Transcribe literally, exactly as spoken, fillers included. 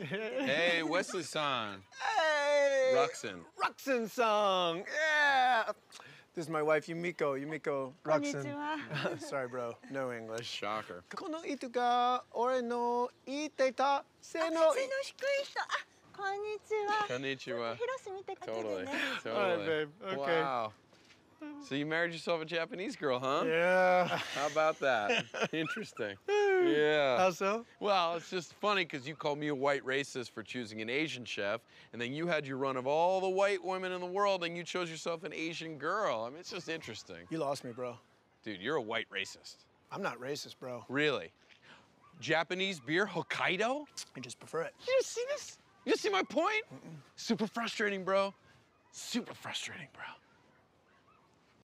Hey, Wesley-san. Hey! Ruxin. Ruxin-san! Yeah! This is my wife, Yumiko. Yumiko Ruxin. Konnichiwa. Sorry, bro. No English. Shocker. Kono ito ga ore no ite ta se no... Totally. Totally. All right, babe. Okay. Wow. So you married yourself a Japanese girl, huh? Yeah. How about that? Interesting. Yeah. How so? Well, it's just funny because you called me a white racist for choosing an Asian chef, and then you had your run of all the white women in the world, and you chose yourself an Asian girl. I mean, it's just interesting. You lost me, bro. Dude, you're a white racist. I'm not racist, bro. Really? Japanese beer, Hokkaido? I just prefer it. You just see this? You just see my point? Mm-mm. Super frustrating, bro. Super frustrating, bro.